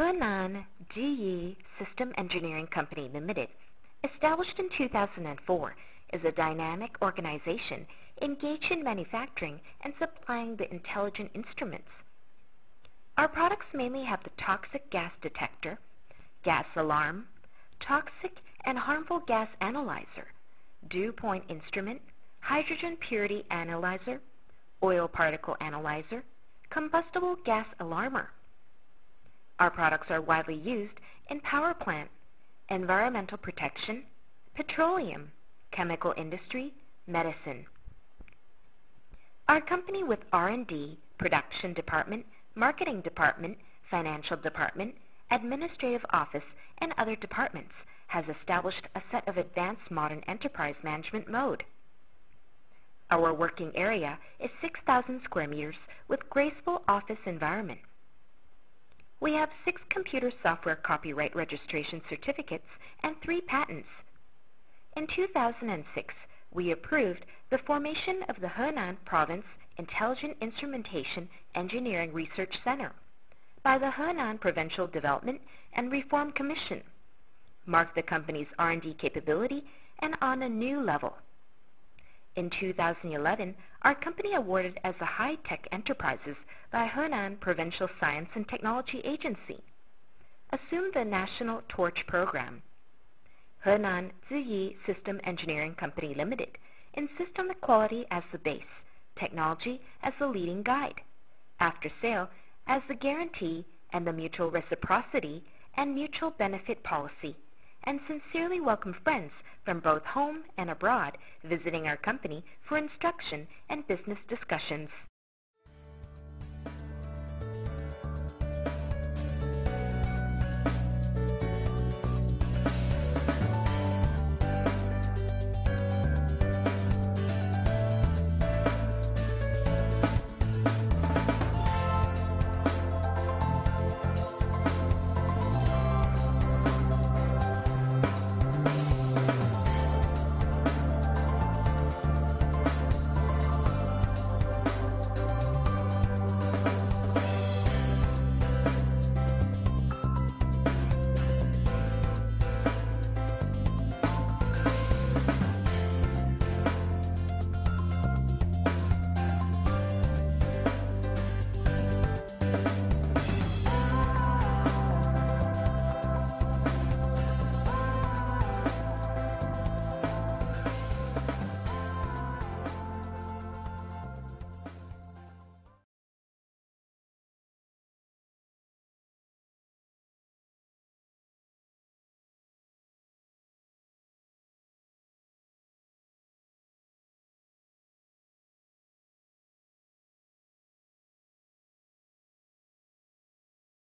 Henan Zhiyi System Engineering Company Limited, established in 2004, is a dynamic organization engaged in manufacturing and supplying the intelligent instruments. Our products mainly have the Toxic Gas Detector, Gas Alarm, Toxic and Harmful Gas Analyzer, Dew Point Instrument, Hydrogen Purity Analyzer, Oil Particle Analyzer, Combustible Gas Alarmer. Our products are widely used in power plant, environmental protection, petroleum, chemical industry, medicine. Our company with R&D, production department, marketing department, financial department, administrative office, and other departments has established a set of advanced modern enterprise management mode. Our working area is 6,000 square meters with graceful office environment. We have 6 computer software copyright registration certificates and 3 patents. In 2006, we approved the formation of the Henan Province Intelligent Instrumentation Engineering Research Center by the Henan Provincial Development and Reform Commission, marked the company's R&D capability and on a new level. In 2011, our company awarded as a high-tech enterprises by Henan Provincial Science and Technology Agency, assumed the National Torch Program. Henan Zhiyi System Engineering Company Limited insists on the quality as the base, technology as the leading guide, after sale as the guarantee, and the mutual reciprocity and mutual benefit policy, and sincerely welcome friends from both home and abroad visiting our company for instruction and business discussions.